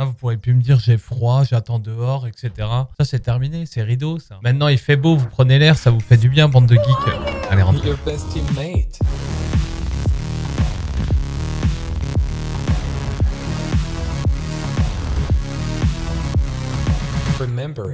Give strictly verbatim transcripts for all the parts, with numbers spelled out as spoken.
Hein, vous pourrez plus me dire j'ai froid, j'attends dehors, et cetera. Ça c'est terminé, c'est rideau ça. Maintenant il fait beau, vous prenez l'air, ça vous fait du bien, bande de geeks. Allez, rentrez.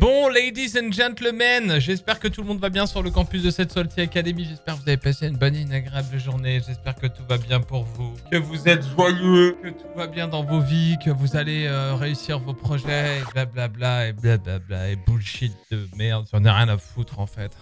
Bon, ladies and gentlemen, j'espère que tout le monde va bien sur le campus de cette Salty Academy. J'espère que vous avez passé une bonne et une agréable journée. J'espère que tout va bien pour vous, que vous êtes joyeux, que tout va bien dans vos vies, que vous allez euh, réussir vos projets, et blablabla, bla bla, et blablabla, bla bla, et bullshit de merde. J'en ai rien à foutre, en fait.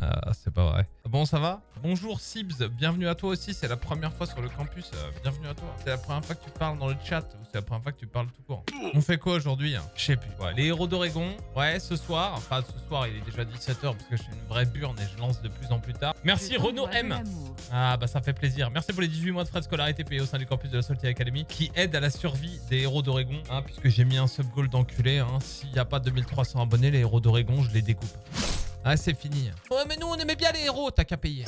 Ah, c'est pas vrai. Bon, ça va? Bonjour Sibs, bienvenue à toi aussi. C'est la première fois sur le campus. Euh, bienvenue à toi. C'est la première fois que tu parles dans le chat ou c'est la première fois que tu parles tout court? On fait quoi aujourd'hui? Je sais plus. Ouais, les héros d'Oregon. Ouais, ce soir. Enfin, ce soir, il est déjà dix-sept heures parce que je suis une vraie burne et je lance de plus en plus tard. Merci Renaud M. Ah, bah ça fait plaisir. Merci pour les dix-huit mois de frais de scolarité payés au sein du campus de la Salty Academy qui aident à la survie des héros d'Oregon. Hein, puisque j'ai mis un sub-goal d'enculé. Hein. S'il n'y a pas deux mille trois cents abonnés, les héros d'Oregon, je les découpe. Ah, c'est fini. Ouais, mais nous, on aimait bien les héros, t'as qu'à payer.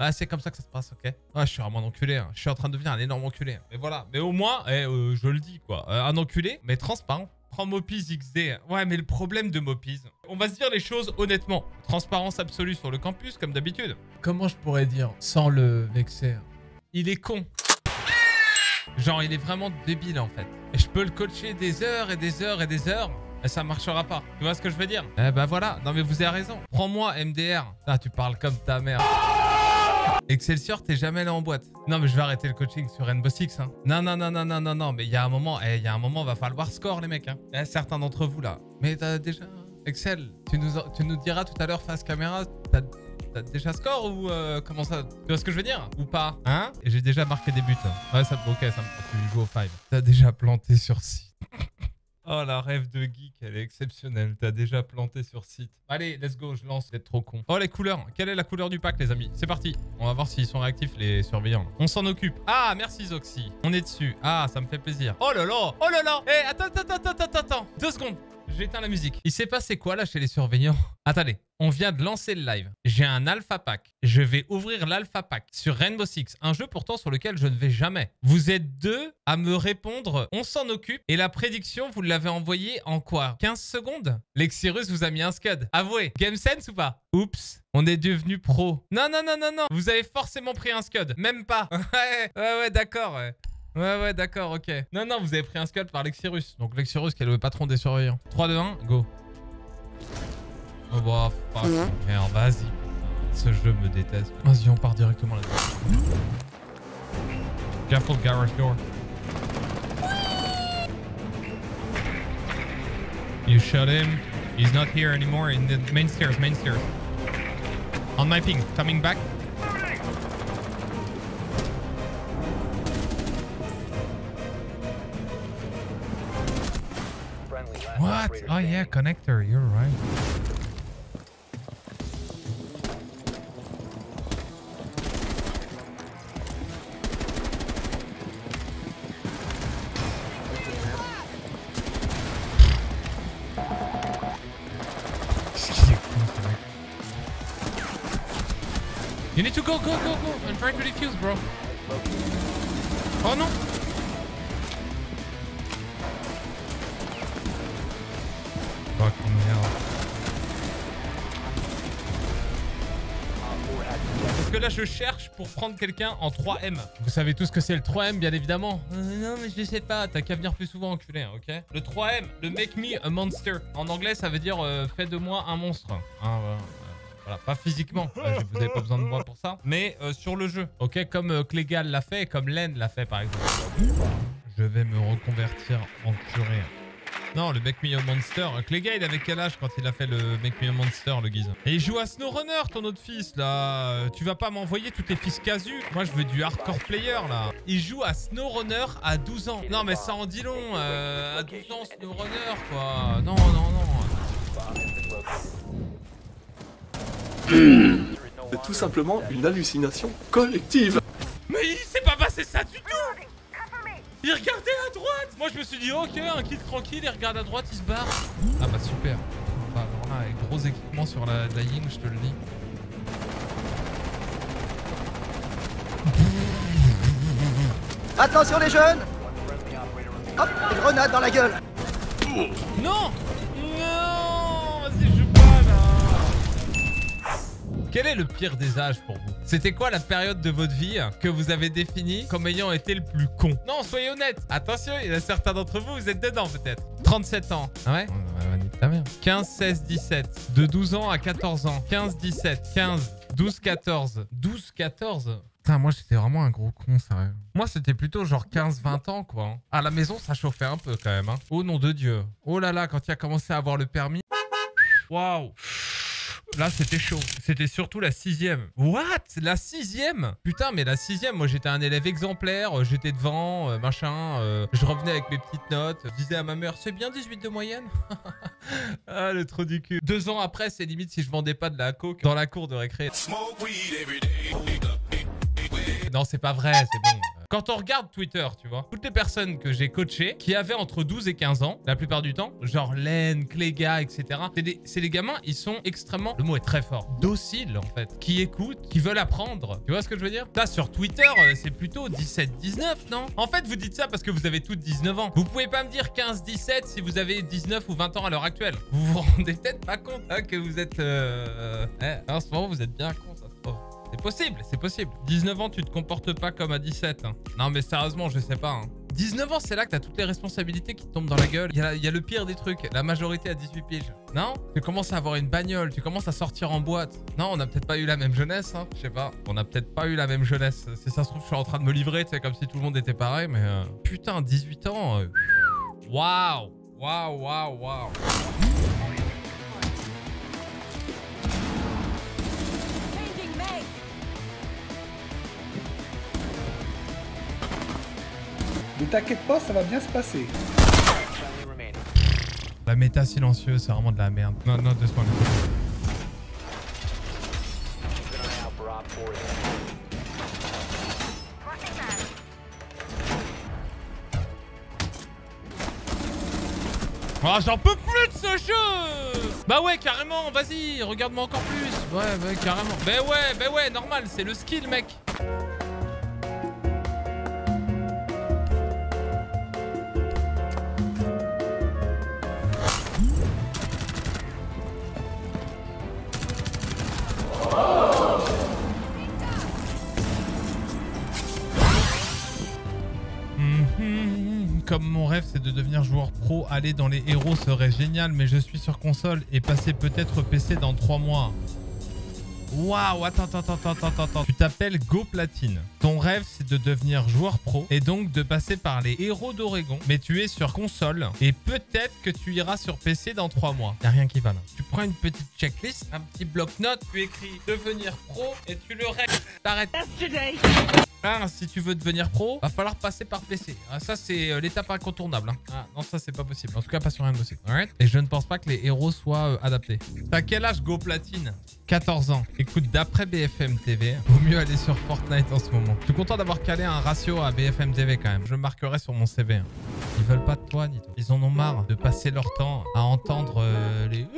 Ah, c'est comme ça que ça se passe, ok? Ouais, je suis vraiment un enculé. Hein. Je suis en train de devenir un énorme enculé. Mais voilà. Mais au moins, eh, euh, je le dis, quoi. Euh, un enculé, mais transparent. Prends Mopiz X D. Ouais, mais le problème de Mopiz, on va se dire les choses honnêtement. Transparence absolue sur le campus, comme d'habitude. Comment je pourrais dire, sans le vexer? Il est con. Genre, il est vraiment débile, en fait. Et je peux le coacher des heures et des heures et des heures. Ça marchera pas. Tu vois ce que je veux dire? Eh ben voilà. Non mais vous avez raison. Prends-moi M D R. Ah, tu parles comme ta mère. Excelsior, t'es jamais allé en boîte. Non mais je vais arrêter le coaching sur Rainbow Six. Hein. Non, non, non, non, non, non, non. Mais il y a un moment, il eh, y a un moment, va falloir score les mecs. Hein. Eh, certains d'entre vous là. Mais t'as déjà... Excel, tu nous, tu nous diras tout à l'heure face caméra. T'as... T'as déjà score ou euh, comment ça? Tu vois ce que je veux dire? Ou pas? Hein? J'ai déjà marqué des buts. Hein. Ouais, ça te bloquait, ça me... Tu joues au five. T'as déjà planté sur six. Oh, la rêve de geek, elle est exceptionnelle. T'as déjà planté sur site. Allez, let's go, je lance. Vous êtes trop con. Oh, les couleurs. Quelle est la couleur du pack, les amis? C'est parti. On va voir s'ils sont réactifs, les surveillants. On s'en occupe. Ah, merci, Zoxy. On est dessus. Ah, ça me fait plaisir. Oh là là. Oh là là. Eh, attends, attends, attends, attends, attends. Deux secondes. J'éteins la musique. Il s'est passé quoi, là, chez les surveillants? Attendez. On vient de lancer le live. J'ai un alpha pack. Je vais ouvrir l'alpha pack sur Rainbow Six. Un jeu pourtant sur lequel je ne vais jamais. Vous êtes deux à me répondre. On s'en occupe. Et la prédiction, vous l'avez envoyée en quoi? quinze secondes? Lexirus vous a mis un scud. Avouez. Game sense ou pas? Oups. On est devenu pro. Non, non, non, non, non. Vous avez forcément pris un scud. Même pas. Ouais, ouais, ouais, d'accord. Ouais. Ouais, ouais, d'accord, ok. Non, non, vous avez pris un scud par Lexirus. Donc Lexirus qui est le patron des surveillants. trois, deux, un, go. Oh bah, fuck. Merde, vas-y. Ce jeu me déteste. Vas-y, on part directement là-dedans. Careful garage door. You shot him. He's not here anymore. In the main stairs, main stairs. On my ping, coming back. What? Oh yeah, connector. You're right. You need to go, go, go, go. I'm trying to defuse, bro. Oh no. Fucking hell. Parce que là, je cherche pour prendre quelqu'un en trois M. Vous savez tous ce que c'est le trois M, bien évidemment. Euh, non, mais je sais pas. T'as qu'à venir plus souvent, enculé, hein, ok? Le trois M, le make me a monster. En anglais, ça veut dire euh, fais de moi un monstre. Ah, voilà. Voilà, pas physiquement, euh, vous n'avez pas besoin de moi pour ça, mais euh, sur le jeu. Ok, comme euh, Clégaï l'a fait et comme Len l'a fait par exemple. Je vais me reconvertir en curé. Non, le Make Me a Monster. Clégaï, il avait quel âge quand il a fait le Make Me a Monster, le guise? Et il joue à SnowRunner, ton autre fils, là. Tu vas pas m'envoyer tous tes fils casu. Moi, je veux du hardcore player, là. Il joue à SnowRunner à douze ans. Non, mais ça en dit long. Euh, à douze ans, SnowRunner, quoi. Non, non, non. C'est tout simplement une hallucination collective. Mais il s'est pas passé ça du tout. Il regardait à droite. Moi je me suis dit ok, un kill tranquille, il regarde à droite, il se barre. Ah bah super. Bah alors là, gros équipement sur la, la Ying, je te le dis. Attention les jeunes. Hop, une grenade dans la gueule. Non. Non. Vas-y, je joue pas là. Quel est le pire des âges pour vous? C'était quoi la période de votre vie que vous avez définie comme ayant été le plus con? Non, soyez honnête. Attention, il y en a certains d'entre vous, vous êtes dedans peut-être. trente-sept ans. Ah ouais? quinze, seize, dix-sept. De douze ans à quatorze ans. quinze, dix-sept, quinze, douze, quatorze. douze, quatorze. Putain, moi j'étais vraiment un gros con, sérieux. Moi c'était plutôt genre quinze, vingt ans quoi. À la maison ça chauffait un peu quand même. Hein. Au nom de Dieu. Oh là là, quand il a commencé à avoir le permis. Waouh. Là c'était chaud. C'était surtout la sixième. What? La sixième? Putain, mais la sixième, moi j'étais un élève exemplaire, j'étais devant, euh, machin, euh, je revenais avec mes petites notes, je disais à ma mère, c'est bien dix-huit de moyenne. Ah, le trou du cul. Deux ans après, c'est limite si je vendais pas de la coke dans la cour de récré. Non, c'est pas vrai, c'est bon. Quand on regarde Twitter, tu vois, toutes les personnes que j'ai coachées, qui avaient entre douze et quinze ans, la plupart du temps, genre Len, Clégaï, et cetera, c'est les gamins, ils sont extrêmement, le mot est très fort, dociles, en fait, qui écoutent, qui veulent apprendre. Tu vois ce que je veux dire? Ça, sur Twitter, c'est plutôt dix-sept dix-neuf, non? En fait, vous dites ça parce que vous avez toutes dix-neuf ans. Vous pouvez pas me dire quinze dix-sept si vous avez dix-neuf ou vingt ans à l'heure actuelle. Vous vous rendez peut-être pas compte hein, que vous êtes... Euh... Eh, en ce moment, vous êtes bien con, ça se trouve. C'est possible, c'est possible. dix-neuf ans, tu te comportes pas comme à dix-sept. Hein. Non, mais sérieusement, je sais pas. Hein. dix-neuf ans, c'est là que t'as toutes les responsabilités qui te tombent dans la gueule. Il y a, il y a le pire des trucs. La majorité à dix-huit piges. Non? Tu commences à avoir une bagnole, tu commences à sortir en boîte. Non, on n'a peut-être pas eu la même jeunesse. Hein. Je sais pas. On n'a peut-être pas eu la même jeunesse. Si ça se trouve, je suis en train de me livrer, tu sais, comme si tout le monde était pareil. Mais euh... putain, dix-huit ans. Waouh! Waouh, waouh, waouh! Ne t'inquiète pas, ça va bien se passer. La méta silencieuse, c'est vraiment de la merde. Non, non, deux secondes. Ah, oh, j'en peux plus de ce jeu! Bah ouais, carrément, vas-y, regarde-moi encore plus. Ouais, ouais, carrément. Bah ouais, bah ouais, normal, c'est le skill, mec. Comme mon rêve c'est de devenir joueur pro, aller dans les héros serait génial, mais je suis sur console et passer peut-être P C dans trois mois. Waouh, attends, attends, attends, attends, attends. Tu t'appelles GoPlatine. Ton rêve c'est de devenir joueur pro et donc de passer par les héros d'Oregon, mais tu es sur console et peut-être que tu iras sur P C dans trois mois. Y'a rien qui va là. Tu prends une petite checklist, un petit bloc-notes, tu écris devenir pro et tu le rêves. T'arrêtes. Ah, si tu veux devenir pro, va falloir passer par P C. Ah, ça, c'est l'étape incontournable. Hein. Ah, non, ça, c'est pas possible. En tout cas, pas sur Rainbow Six. Alright. Et je ne pense pas que les héros soient euh, adaptés. T'as quel âge, GoPlatine? quatorze ans. Écoute, d'après B F M T V, vaut mieux aller sur Fortnite en ce moment. Je suis content d'avoir calé un ratio à B F M T V quand même. Je marquerai sur mon C V. Hein. Ils veulent pas de toi, ni toi. Ils en ont marre de passer leur temps à entendre euh, les...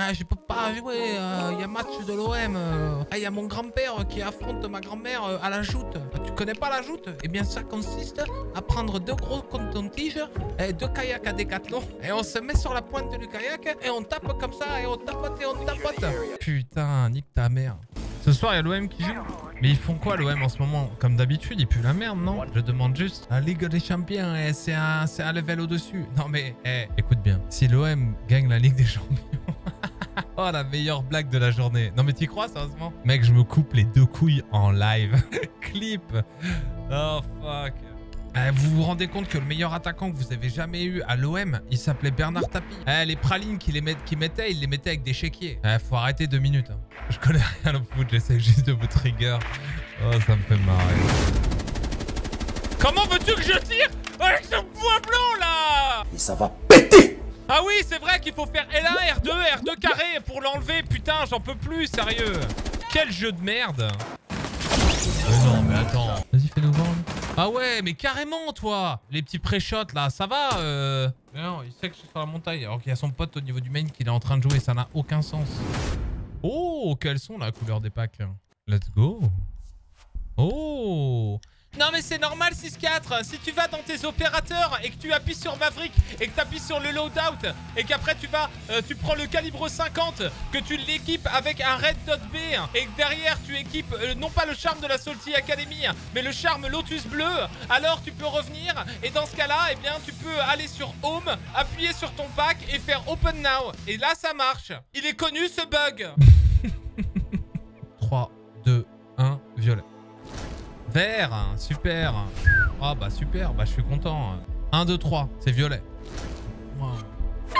Ah, je peux pas jouer, il euh, y a match de l'O M. Euh. Ah, il y a mon grand-père qui affronte ma grand-mère euh, à la joute. Ah, tu connais pas la joute? Eh bien, ça consiste à prendre deux gros cotons-tiges et deux kayaks à décathlon. Et on se met sur la pointe du kayak et on tape comme ça et on tapote et on tapote. Putain, nique ta mère. Ce soir, il y a l'O M qui joue. Mais ils font quoi l'O M en ce moment? Comme d'habitude, ils puent la merde, non? Je demande juste. La Ligue des Champions, c'est un, un level au-dessus. Non mais, hey, écoute bien. Si l'O M gagne la Ligue des Champions... Oh, la meilleure blague de la journée. Non mais t'y crois, sérieusement? Mec, je me coupe les deux couilles en live. Clip. Oh, fuck. Eh, vous vous rendez compte que le meilleur attaquant que vous avez jamais eu à l'O M, il s'appelait Bernard Tapie. Eh, les pralines qu'il met, qu'il mettait, il les mettait avec des chéquiers. Eh, faut arrêter deux minutes. Hein. Je connais rien au foot, j'essaie juste de vous trigger. Oh, ça me fait marrer. Comment veux-tu que je tire avec ce bois blanc, là? Mais ça va péter! Ah oui, c'est vrai qu'il faut faire L un, R deux, R deux carré pour l'enlever. Putain, j'en peux plus, sérieux. Quel jeu de merde. Mais non, mais attends. Vas-y, fais-nous voir. Ah ouais, mais carrément, toi. Les petits pré-shots, là, ça va euh... mais non, il sait que je suis sur la montagne. Alors qu'il y a son pote au niveau du main qu'il est en train de jouer. Ça n'a aucun sens. Oh, quelles sont la couleur des packs? Let's go. Oh, Non mais c'est normal six quatre. Si tu vas dans tes opérateurs et que tu appuies sur Maverick et que tu appuies sur le loadout et qu'après tu vas, euh, tu prends le calibre cinquante, que tu l'équipes avec un Red Dot B et que derrière tu équipes euh, non pas le charme de la Salty Academy mais le charme Lotus bleu, alors tu peux revenir et dans ce cas là, eh bien tu peux aller sur Home, appuyer sur ton pack et faire Open Now. Et là ça marche. Il est connu ce bug. trois, deux, un, violet. Vert, super. Ah bah super, bah je suis content. un, deux, trois, c'est violet. Wow.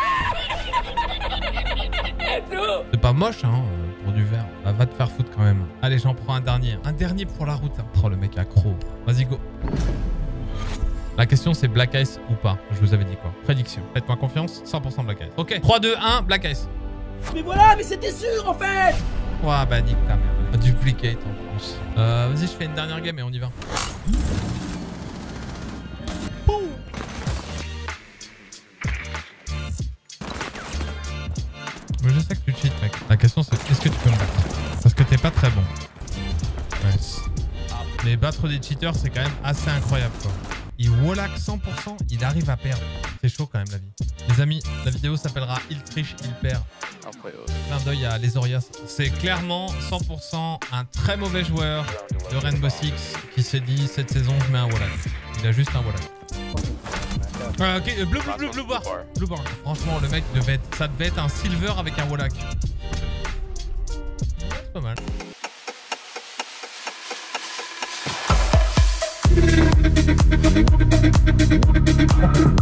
C'est pas moche hein, pour du vert. Bah, va te faire foutre quand même. Allez, j'en prends un dernier. Un dernier pour la route. Oh, le mec accro. Vas-y, go. La question c'est Black Ice ou pas. Je vous avais dit quoi. Prédiction. Faites-moi confiance, cent pour cent Black Ice. Ok, trois, deux, un, Black Ice. Mais voilà, mais c'était sûr en fait. Ouah, bah nique ta merde. Duplicate en plus. Euh, vas-y, je fais une dernière game et on y va. Boum. Mais je sais que tu cheats, mec. La question c'est, est-ce que tu peux me battre? Parce que t'es pas très bon. Ouais. Mais battre des cheaters, c'est quand même assez incroyable, quoi. Il wallack cent pour cent, il arrive à perdre. C'est chaud quand même la vie. Les amis, la vidéo s'appellera Il triche, il perd. Plein d'œil à les Orias. C'est clairement cent pour cent un très mauvais joueur de Rainbow Six qui s'est dit cette saison je mets un wallack. Il a juste un wallack. Euh, ok, bleu, bleu, bleu, bleu, bar. Bleu bar. Franchement, le mec devait être, ça devait être un silver avec un wallack. C'est pas mal. Thank you.